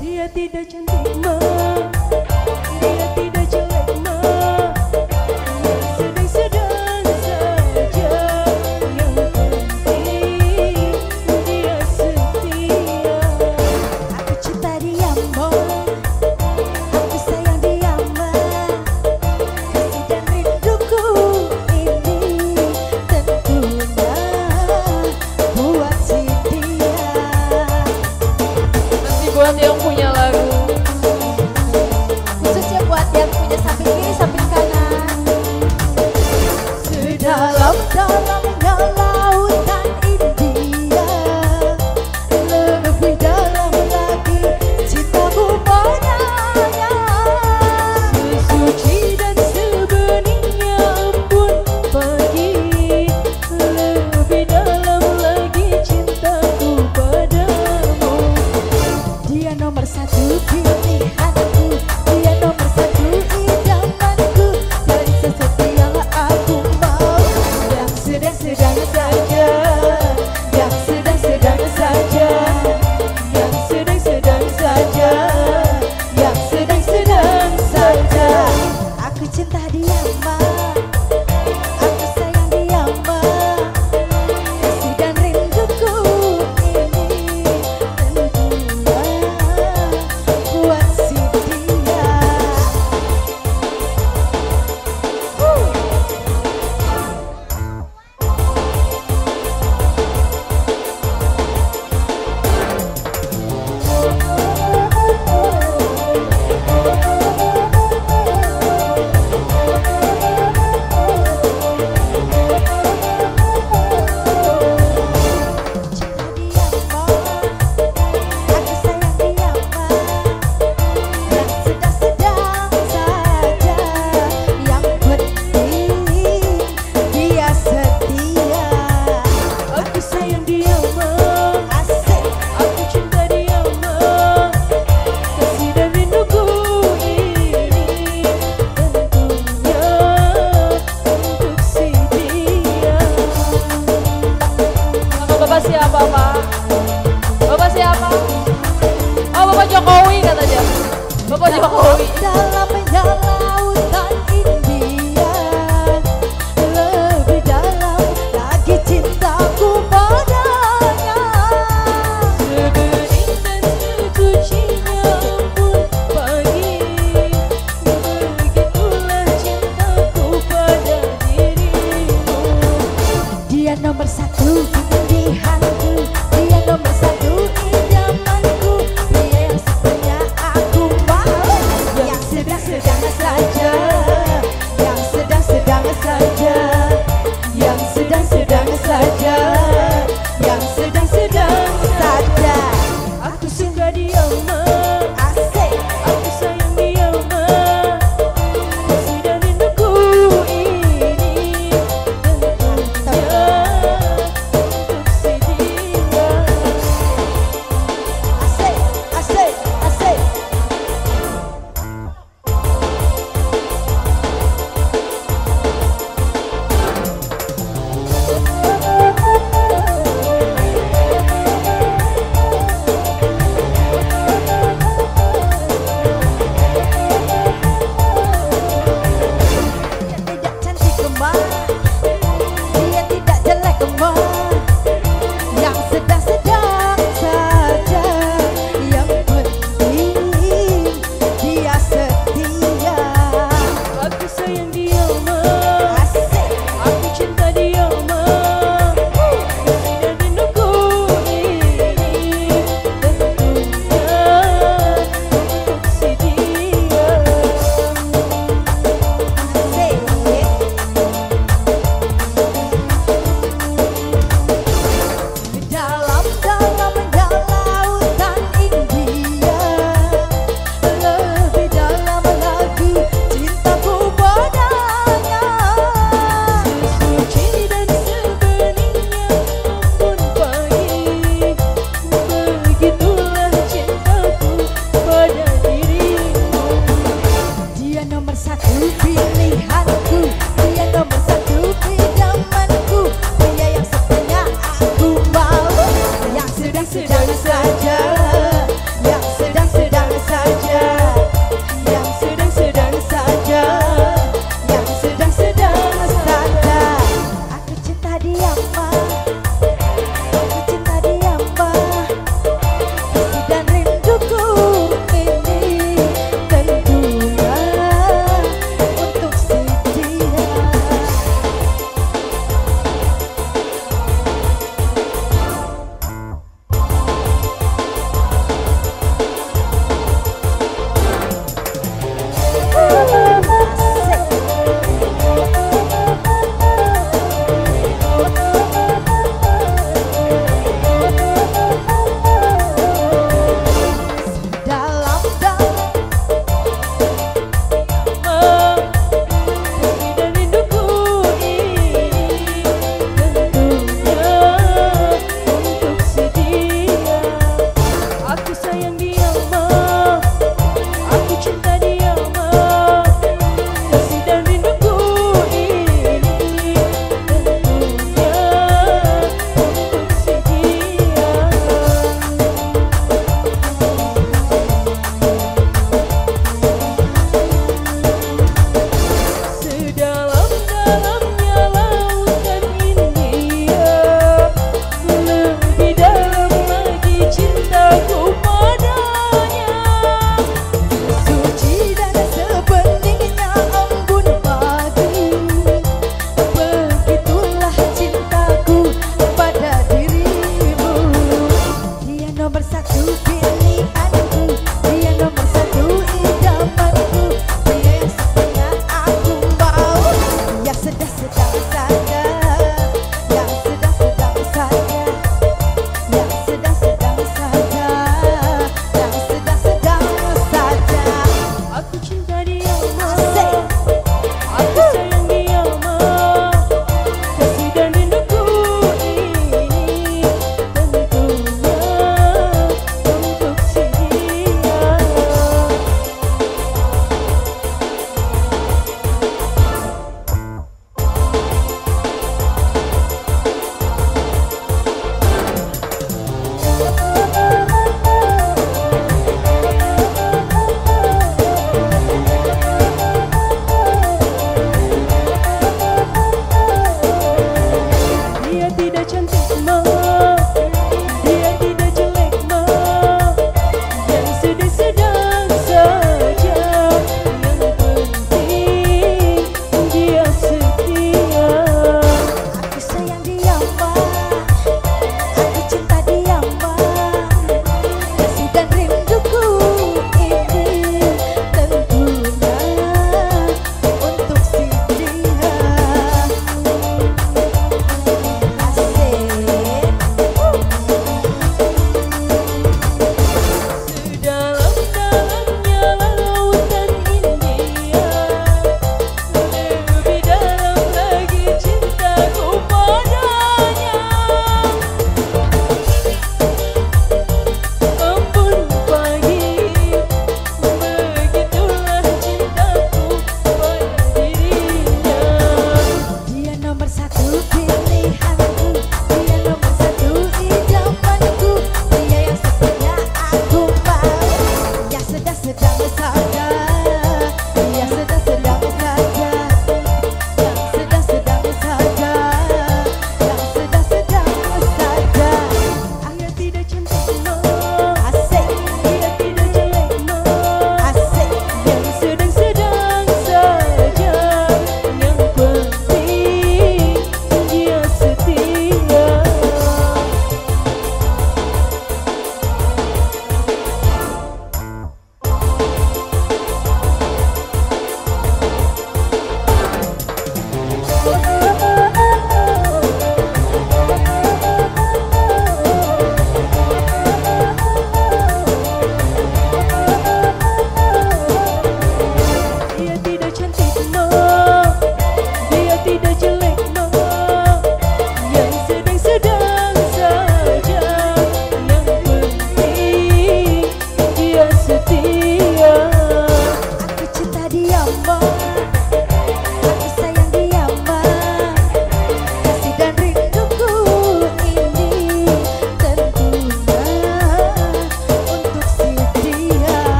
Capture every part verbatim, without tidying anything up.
Dia tidak cantik ma, dia tidak jelek ma, sedang-sedang saja. Yang penting dia setia. Aku cinta dia ma, aku sayang dia ma, kasih dan rinduku ini tentunya buat si dia. Nanti buat yang punya lagu dalamnya lautan India, lebih dalam lagi cintaku padanya. Sesuci dan sebenarnya pun pergi, lebih dalam lagi cintaku padamu. Dia nomor satu pilihanku, dia nomor satu idamanku, dari sesetialah aku. Sedang-sedang saja, yang sedang-sedang saja, yang sedang-sedang saja, yang sedang-sedang saja. Aku cinta dia ma, aku sayang dia ma, kasih dan rinduku ini tentunya buat si dia. Bapak siapa, Pak? Bapak siapa? Oh, Bapak Jokowi katanya. Bapak Jokowi. Dalamnya lautan India, lebih dalam lagi cintaku padanya. Sebening dan sesucinya pun pagi, begitulah cintaku pada dirimu. Dia nomor satu pilihanku, dia nomor satu idamanku, dia yang setia aku mau, yang sebelah.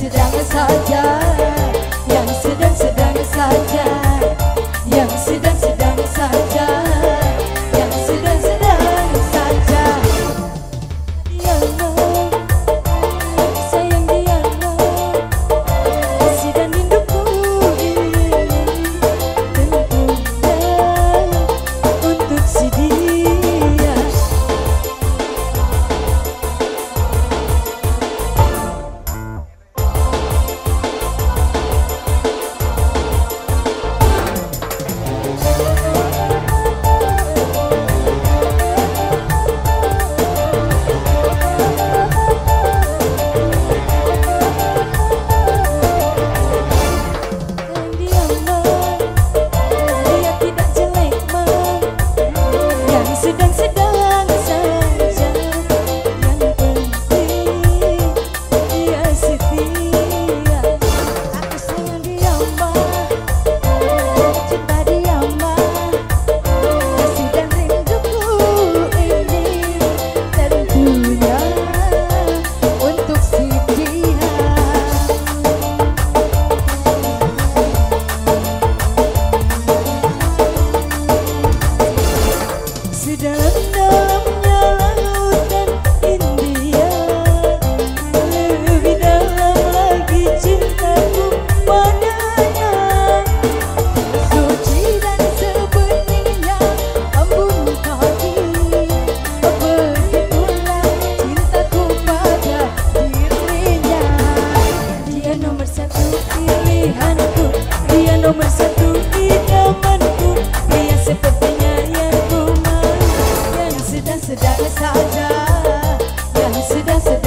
Sedang saja, yang sedang sedang.